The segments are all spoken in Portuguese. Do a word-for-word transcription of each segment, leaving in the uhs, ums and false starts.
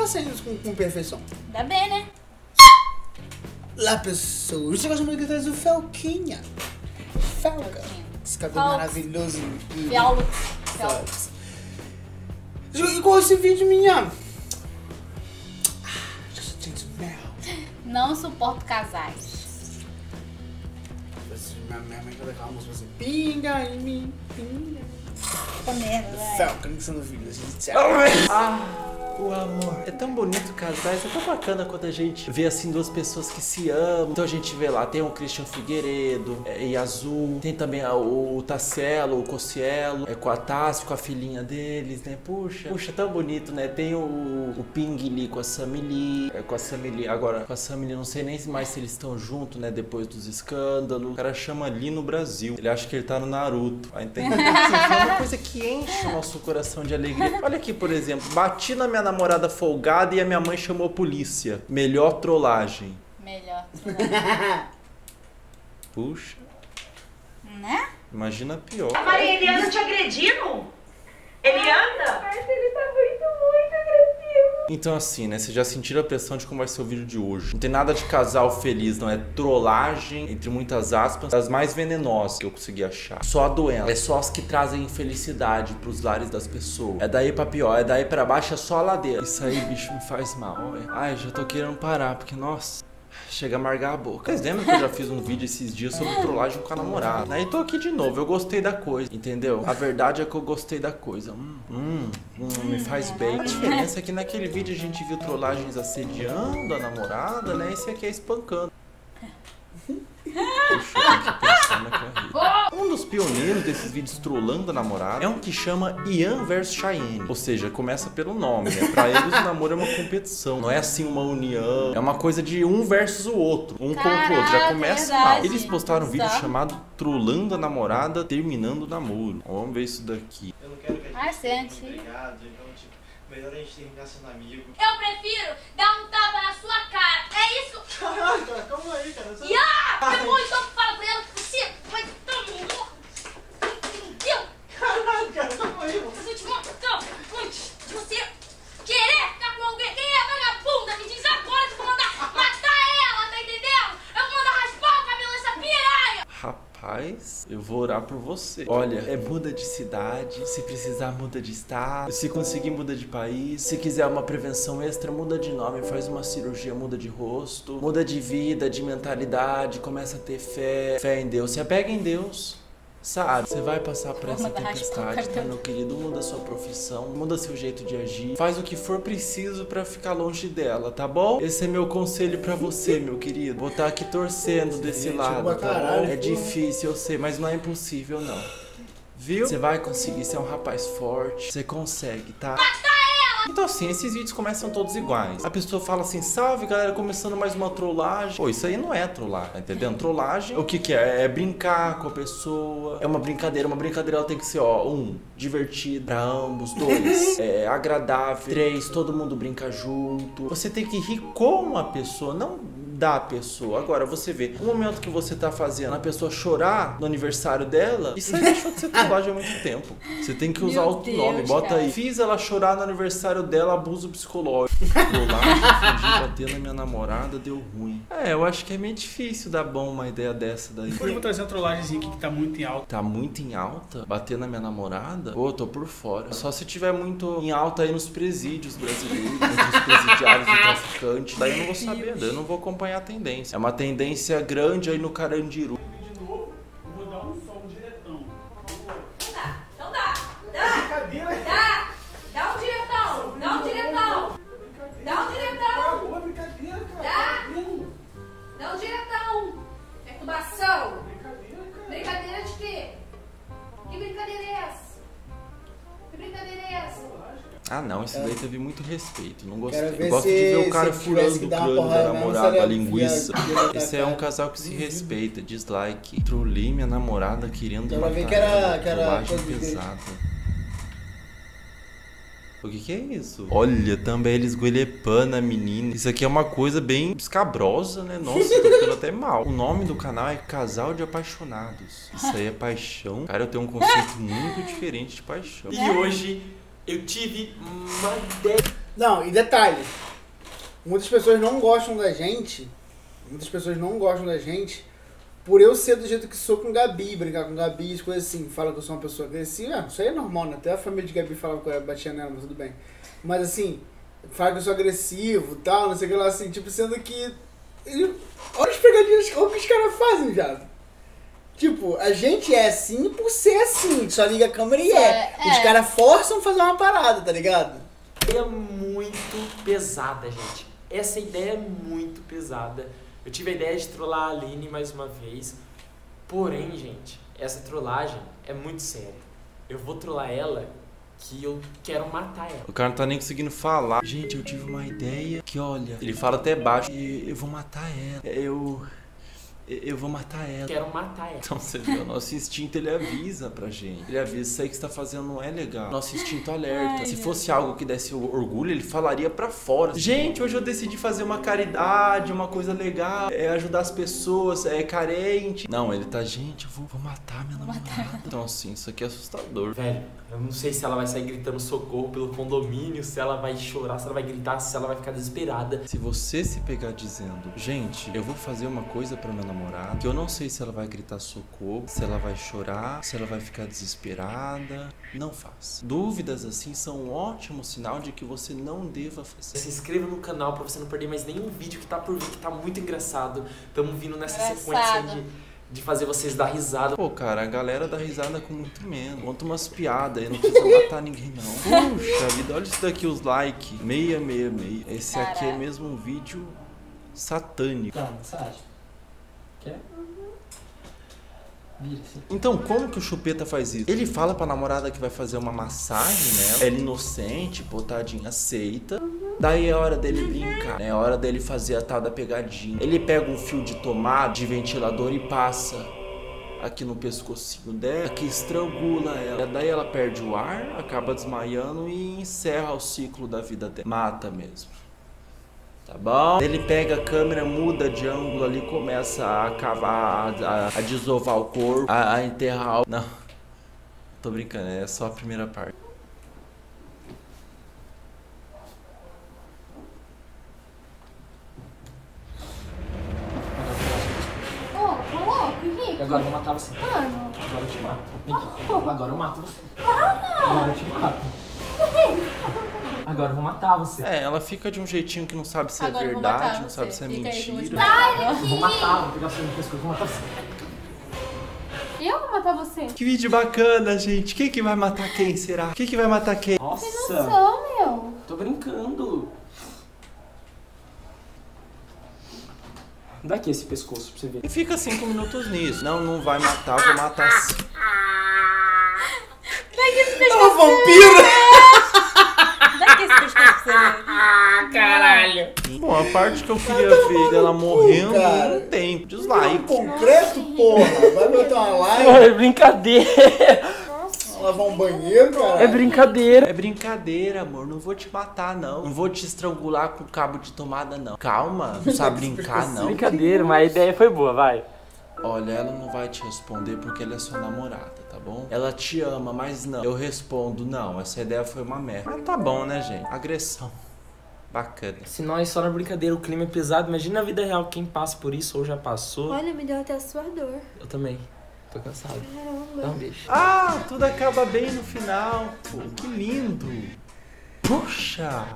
passeios com, com perfeição. Dá bem, né? Lá, pessoas, você gosta muito de trazer o Felquinha. Felca. Esse cabelo Felca. maravilhoso. E... Felca. Felca. E qual é esse vídeo, minha? Não suporto casais. Minha mãe vai colocar uma música assim. Pinga em mim, pinga. Pô, merda, velho. Felca, não sou no vídeo. Ah. O amor. É tão bonito casais, é tão bacana quando a gente vê assim duas pessoas que se amam. Então a gente vê lá, tem o Christian Figueiredo é, e Azul, tem também a, o, o Tasselo, o Cossielo, é, com a Tassi, com a filhinha deles, né? Puxa, puxa, tão bonito, né? Tem o, o Ping Lee com a Sam Lee, é, com a Sam Lee, agora com a Sam Lee, não sei nem mais se eles estão juntos, né? Depois dos escândalos. O cara chama Lee no Brasil, ele acha que ele tá no Naruto, aí tem é uma coisa que enche o nosso coração de alegria. Olha aqui, por exemplo, bati na minha namorada folgada e a minha mãe chamou a polícia. Melhor trollagem. Melhor trollagem. Puxa. Né? Imagina pior. A Maria Eliana te agrediu? Eliana? Mas ele tá muito, muito agressivo. Então assim, né? Vocês já sentiram a pressão de como vai ser o vídeo de hoje. Não tem nada de casal feliz, não. É trollagem, entre muitas aspas, das mais venenosas que eu consegui achar. Só a doença. É só as que trazem infelicidade pros lares das pessoas. É daí pra pior, é daí pra baixo, é só a ladeira. Isso aí, bicho, me faz mal, é. Ai, já tô querendo parar, porque, nossa... Chega a amargar a boca. Vocês lembram que eu já fiz um vídeo esses dias sobre trollagem com a namorada? Aí tô aqui de novo, eu gostei da coisa, entendeu? A verdade é que eu gostei da coisa. Hum, hum, hum me faz bem. A diferença é que naquele vídeo a gente viu trollagens assediando a namorada, né? Esse aqui é espancando. Poxa, tem que pensar na carreira. Um dos pioneiros desses vídeos trollando a namorada é um que chama Ian vs Chaine. Ou seja, começa pelo nome, né? Pra eles o namoro é uma competição. Não é assim uma união. É uma coisa de um versus o outro. Um contra o outro. Já começa mal. Eles postaram um vídeo chamado Trollando a Namorada, Terminando o Namoro. Vamos ver isso daqui. Eu não quero que a gente fique brigado, então, tipo, melhor a gente terminar sendo amigo. Eu prefiro dar um tapa na sua cara. É isso? Caraca, calma aí, cara. Você... Yeah! É bom, então fala pra ela que você vai tão louco. Entendeu? Caraca, calma aí, mano. Mas eu te mostro, então, antes de você querer ficar com alguém. Quem é vagabunda? Me diz agora que eu vou mandar matar ela, tá entendendo? Eu vou mandar raspar o cabelo dessa piranha. Rapaz. Rapaz, eu vou orar por você. Olha, é muda de cidade, se precisar muda de estado, se conseguir muda de país, se quiser uma prevenção extra muda de nome, faz uma cirurgia, muda de rosto, muda de vida, de mentalidade, começa a ter fé, fé em Deus, se apega em Deus. Sabe, você vai passar por essa tempestade, tá, meu querido? Muda sua profissão, muda seu jeito de agir, faz o que for preciso pra ficar longe dela, tá bom? Esse é meu conselho pra você, meu querido. Vou estar aqui torcendo desse lado, tá bom? É difícil, eu sei, mas não é impossível, não. Viu? Você vai conseguir, você é um rapaz forte, você consegue, tá? Então assim, esses vídeos começam todos iguais. A pessoa fala assim, salve galera, começando mais uma trollagem. Pô, isso aí não é trollar, tá entendendo? Trollagem, o que que é? É brincar com a pessoa. É uma brincadeira, uma brincadeira ela tem que ser, ó, um, divertido pra ambos. Dois, é agradável. Três, todo mundo brinca junto. Você tem que rir com a pessoa, não... da pessoa. Agora, você vê o momento que você tá fazendo a pessoa chorar no aniversário dela, isso aí deixou de ser trollagem há muito tempo. Você tem que usar outro nome. Bota cara. aí. Fiz ela chorar no aniversário dela, abuso psicológico. Trollagem, bater na minha namorada, deu ruim. É, eu acho que é meio difícil dar bom uma ideia dessa daí. Hoje vou trazer uma trollagem aqui que tá muito em alta. Tá muito em alta? Bater na minha namorada? Pô, tô por fora. Só se tiver muito em alta aí nos presídios brasileiros, nos presidiários do traficante. Daí eu não vou saber, daí eu não vou acompanhar a tendência. É uma tendência grande aí no Carandiru. De novo, vou dar um som diretão. Não dá, não dá, dá, dá, dá um diretão, dá um diretão, dá um diretão, dá, dá um diretão, perturbação, brincadeira de quê? Que brincadeira é essa? Que brincadeira é essa? Ah não, esse daí teve muito respeito, não gostei. Eu gosto de ver o cara furando o crânio da namorada, a linguiça. Esse é um casal que se respeita, dislike. Trollei minha namorada querendo matar ela, trollagem pesada. O que que é isso? Olha, também eles goelepando a menina. Isso aqui é uma coisa bem escabrosa, né? Nossa, tô ficando até mal. O nome do canal é Casal de Apaixonados. Isso aí é paixão. Cara, eu tenho um conceito muito diferente de paixão. E hoje... eu tive uma ideia. Não, e detalhe, muitas pessoas não gostam da gente, muitas pessoas não gostam da gente por eu ser do jeito que sou com Gabi, brincar com Gabi, as coisas assim, fala que eu sou uma pessoa agressiva, isso aí é normal, né? Até a família de Gabi falava que eu batia nela, mas tudo bem. Mas assim, fala que eu sou agressivo e tal, não sei o que lá, assim, tipo, sendo que... Olha as pegadinhas, olha o que os caras fazem, já. Tipo, a gente é assim por ser assim, só liga a câmera e é. é. Os caras forçam fazer uma parada, tá ligado? É muito pesada, gente. Essa ideia é muito pesada. Eu tive a ideia de trollar a Aline mais uma vez. Porém, gente, essa trollagem é muito séria. Eu vou trollar ela que eu quero matar ela. O cara não tá nem conseguindo falar. Gente, eu tive uma ideia que, olha... Ele fala até baixo. E eu vou matar ela. Eu... Eu vou matar ela. Quero matar ela. Então você vê, o nosso instinto, ele avisa pra gente. Ele avisa, isso aí que você tá fazendo não é legal. Nosso instinto alerta. Ai, se fosse Deus. Algo que desse orgulho, ele falaria pra fora. Gente, hoje eu decidi fazer uma caridade, uma coisa legal. É ajudar as pessoas, é carente. Não, ele tá, gente, eu vou, vou matar minha vou namorada. Matar. Então assim, isso aqui é assustador. Velho, eu não sei se ela vai sair gritando socorro pelo condomínio, se ela vai chorar, se ela vai gritar, se ela vai ficar desesperada. Se você se pegar dizendo, gente, eu vou fazer uma coisa pra minha namorada, que eu não sei se ela vai gritar socorro, se ela vai chorar, se ela vai ficar desesperada, não faça. Dúvidas assim são um ótimo sinal de que você não deva fazer. Se inscreva no canal pra você não perder mais nenhum vídeo que tá por vir, que tá muito engraçado. Tamo vindo nessa engraçado. sequência de... De fazer vocês dar risada. Pô, cara, a galera dá risada com muito menos. Conta umas piadas, eu não preciso matar ninguém, não. Puxa vida, olha isso daqui, os likes. seis seis seis. Esse Caraca. aqui é mesmo um vídeo satânico. Tá, mensagem. Quer? Então, como que o Chupeta faz isso? Ele fala pra namorada que vai fazer uma massagem nela. Ela inocente, pô, tadinha, aceita. Daí é hora dele brincar, né? É hora dele fazer a tal da pegadinha. Ele pega um fio de tomada, de ventilador e passa aqui no pescocinho dela, que estrangula ela. Daí ela perde o ar, acaba desmaiando e encerra o ciclo da vida dela. Mata mesmo. Tá bom? Ele pega a câmera, muda de ângulo ali, começa a cavar, a, a, a desovar o corpo, a, a enterrar o... Não, tô brincando, é só a primeira parte. Ô, ô louco, Henrique. Agora eu vou matar você. Mano. Agora eu te mato. Henrique, agora eu mato você. Ah, agora eu te mato. Agora eu vou matar você. É, ela fica de um jeitinho que não sabe se Agora é verdade, não sabe se é fica mentira. Sai daqui! Eu vou matar, vou pegar você no pescoço, vou matar você. Eu vou matar você. Que vídeo bacana, gente. Quem que vai matar quem, será? Quem que vai matar quem? Nossa! Que noção, meu. Tô brincando. Dá aqui esse pescoço pra você ver. E fica cinco minutos nisso. Não, não vai matar, vou matar. Dá aqui esse pescoço. É uma vampira! Ah, caralho. Bom, a parte que eu queria eu ver dela morrendo, cara. Não tem dislike. Concreto, porra. Vai botar uma live. É brincadeira. Nossa, lavar um banheiro, cara. É brincadeira. É brincadeira, amor. Não vou te matar, não. Não vou te estrangular com cabo de tomada, não. Calma, não sabe brincar, não. Brincadeira, mas a ideia foi boa, vai. Olha, ela não vai te responder porque ela é sua namorada, tá bom? Ela te ama, mas não. Eu respondo, não, essa ideia foi uma merda. Mas tá bom, né, gente? Agressão. Bacana. Se nós só na brincadeira o clima é pesado, imagina na vida real quem passa por isso ou já passou. Olha, me deu até a sua dor. Eu também. Tô cansado. Caramba. Dá um beijo. Ah, tudo acaba bem no final. Pô, que lindo. Puxa.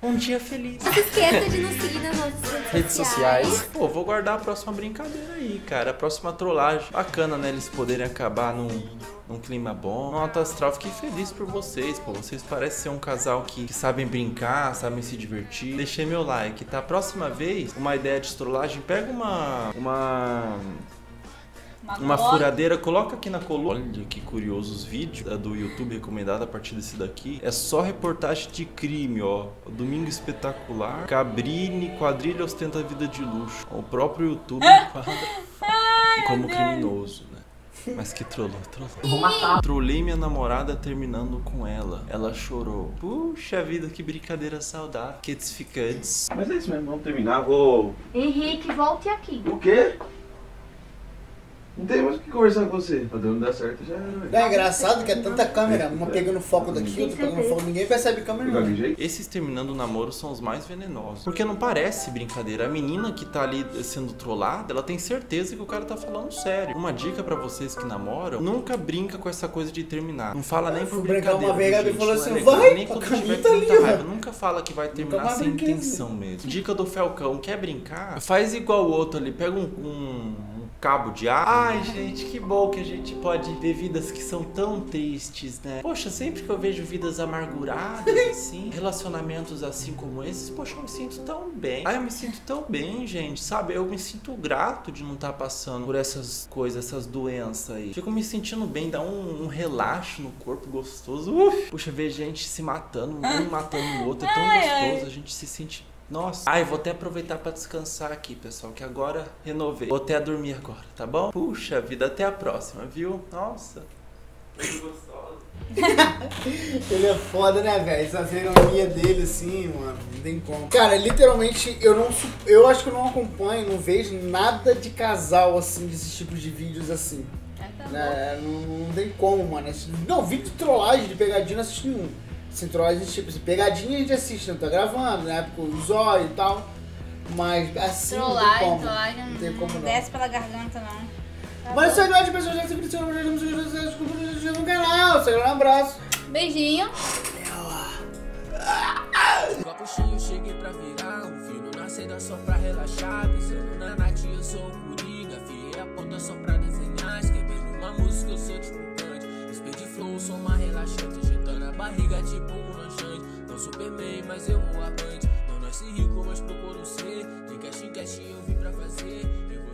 Um dia feliz. Não se esqueça de nos seguir nas nossas redes sociais. Pô, vou guardar a próxima brincadeira aí, cara. A próxima trollagem. Bacana, né? Eles poderem acabar num, num clima bom. Nota astral, fiquei feliz por vocês, pô. Vocês parecem ser um casal que, que sabem brincar, sabem se divertir. Deixei meu like, tá? Próxima vez, uma ideia de trollagem, pega uma... Uma... Uma furadeira, coloca aqui na coluna. Olha que curioso os vídeos do YouTube recomendado a partir desse daqui. É só reportagem de crime, ó. Domingo Espetacular, Cabrini, Quadrilha Ostenta a Vida de Luxo. O próprio YouTube enquadra como criminoso, né? Mas que trollou, trollou. Eu vou matar. Trollei minha namorada terminando com ela. Ela chorou. Puxa vida, que brincadeira saudável. Que desficantes. Mas é isso mesmo, vamos terminar, vou... Henrique, volte aqui. O quê? Não tem mais o que conversar com você. Pra não dar certo já era. É engraçado que é tanta câmera, uma pegando foco daqui, outra pegando foco, ninguém percebe câmera não. Esses terminando o namoro são os mais venenosos. Porque não parece brincadeira. A menina que tá ali sendo trollada, ela tem certeza que o cara tá falando sério. Uma dica pra vocês que namoram, nunca brinca com essa coisa de terminar. Não fala nem por brincadeira. Uma vez, Gabi falou assim, vai, nem quando tiver com muita raiva. Nunca fala que vai terminar sem intenção mesmo. Dica do Felcão, quer brincar? Faz igual o outro ali, pega um... um cabo de ar. Ai, gente, que bom que a gente pode ver vidas que são tão tristes, né? Poxa, sempre que eu vejo vidas amarguradas, assim, relacionamentos assim como esses, poxa, eu me sinto tão bem. Ai, eu me sinto tão bem, gente, sabe? Eu me sinto grato de não estar passando por essas coisas, essas doenças aí. Fico me sentindo bem, dá um, um relaxo no corpo gostoso. Uf. Poxa, ver gente se matando, um matando o outro, é tão gostoso, a gente se sente... Nossa, ai, vou até aproveitar pra descansar aqui, pessoal, que agora renovei. Vou até dormir agora, tá bom? Puxa vida, até a próxima, viu? Nossa. Ele é foda, né, velho? Essa ironia dele, assim, mano, não tem como. Cara, literalmente, eu não, eu acho que eu não acompanho, não vejo nada de casal, assim, desses tipos de vídeos, assim. É, não, não tem como, mano. Não, vídeo de trollagem, de pegadinha, não assisto nenhum. Sem trollagem, tipo, se pegadinha a gente assiste, não tá gravando, né? Porque o zóio e tal. Mas assim. Trollagem, trollagem, não tem como não. Desce pela garganta, não. Mas isso aí não é de pessoas que se impressionam, mas não se inscrevam no canal. Saiu um abraço. Beijinho. Copuchinho, cheguei pra virar. Um filho nascendo só pra relaxar. Pensando na Nath, eu sou o Coringa. Fiei a ponta só pra desenhar. Escrevendo uma música, eu sou disputante. Espelho de flow, sou uma relaxante. Barriga tipo um lanchante, não supermei, mas eu vou avante. Não nasci rico, mas procuro ser. De cash em cash eu vim pra fazer. Eu